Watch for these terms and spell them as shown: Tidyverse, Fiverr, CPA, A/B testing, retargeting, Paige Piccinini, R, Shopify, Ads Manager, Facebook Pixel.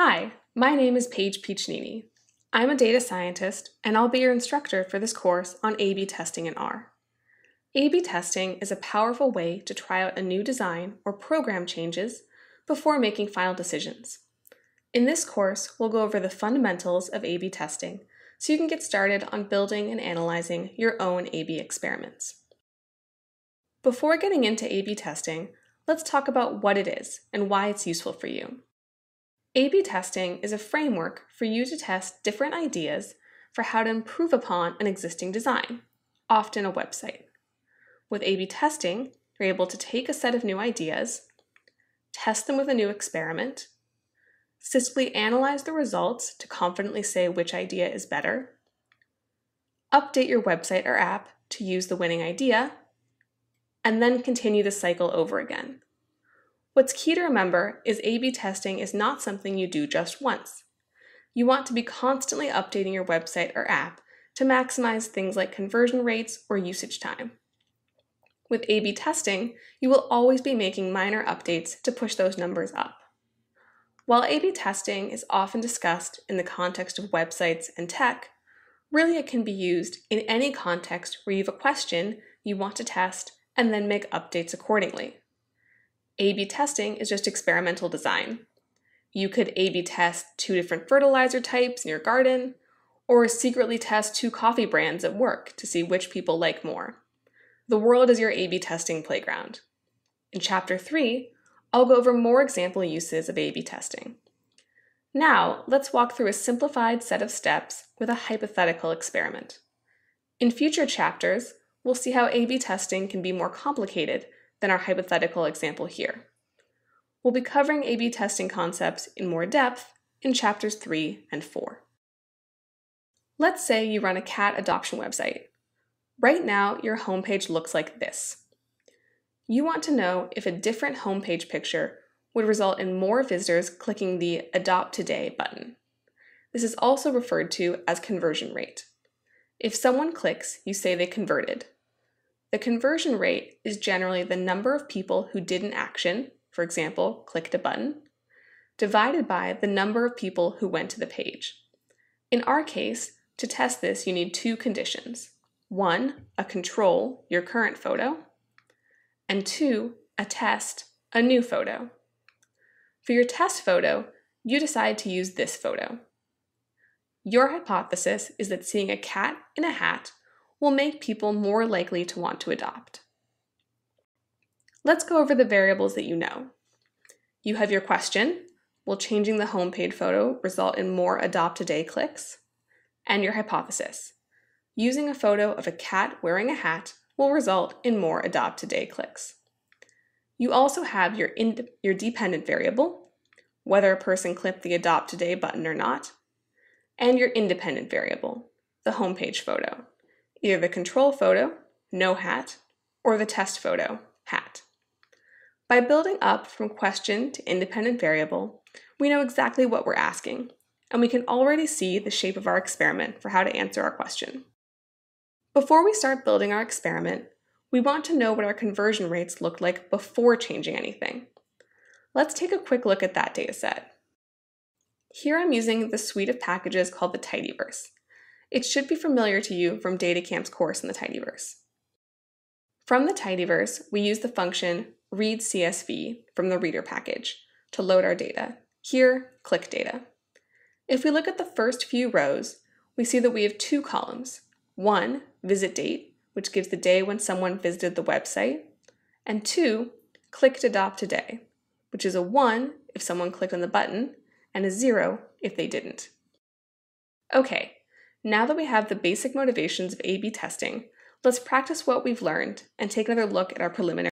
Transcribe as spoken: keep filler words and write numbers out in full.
Hi, my name is Paige Piccinini. I'm a data scientist, and I'll be your instructor for this course on A B testing in R. A B testing is a powerful way to try out a new design or program changes before making final decisions. In this course, we'll go over the fundamentals of A B testing so you can get started on building and analyzing your own A B experiments. Before getting into A B testing, let's talk about what it is and why it's useful for you. A B testing is a framework for you to test different ideas for how to improve upon an existing design, often a website. With A B testing, you're able to take a set of new ideas, test them with a new experiment, statistically analyze the results to confidently say which idea is better, update your website or app to use the winning idea, and then continue the cycle over again. What's key to remember is A B testing is not something you do just once. You want to be constantly updating your website or app to maximize things like conversion rates or usage time. With A B testing, you will always be making minor updates to push those numbers up. While A B testing is often discussed in the context of websites and tech, really it can be used in any context where you have a question you want to test and then make updates accordingly. A B testing is just experimental design. You could A B test two different fertilizer types in your garden, or secretly test two coffee brands at work to see which people like more. The world is your A B testing playground. In chapter three, I'll go over more example uses of A B testing. Now, let's walk through a simplified set of steps with a hypothetical experiment. In future chapters, we'll see how A B testing can be more complicated than our hypothetical example here. We'll be covering A B testing concepts in more depth in chapters three and four. Let's say you run a cat adoption website. Right now, your homepage looks like this. You want to know if a different homepage picture would result in more visitors clicking the Adopt Today button. This is also referred to as conversion rate. If someone clicks, you say they converted. The conversion rate is generally the number of people who did an action, for example, clicked a button, divided by the number of people who went to the page. In our case, to test this, you need two conditions. One, a control, your current photo, and two, a test, a new photo. For your test photo, you decide to use this photo. Your hypothesis is that seeing a cat in a hat will make people more likely to want to adopt. Let's go over the variables that you know. You have your question, will changing the homepage photo result in more Adopt a Day clicks? And your hypothesis, using a photo of a cat wearing a hat will result in more Adopt a Day clicks. You also have your, ind your dependent variable, whether a person clicked the Adopt a Day button or not, and your independent variable, the homepage photo. Either the control photo, no hat, or the test photo, hat. By building up from question to independent variable, we know exactly what we're asking, and we can already see the shape of our experiment for how to answer our question. Before we start building our experiment, we want to know what our conversion rates looked like before changing anything. Let's take a quick look at that dataset. Here I'm using the suite of packages called the Tidyverse. It should be familiar to you from DataCamp's course in the Tidyverse. From the Tidyverse, we use the function read C S V from the reader package to load our data. Here, click data. If we look at the first few rows, we see that we have two columns. One, visit date, which gives the day when someone visited the website, and two, clicked adopt today, which is a one if someone clicked on the button and a zero if they didn't. Okay. Now that we have the basic motivations of A B testing, let's practice what we've learned and take another look at our preliminary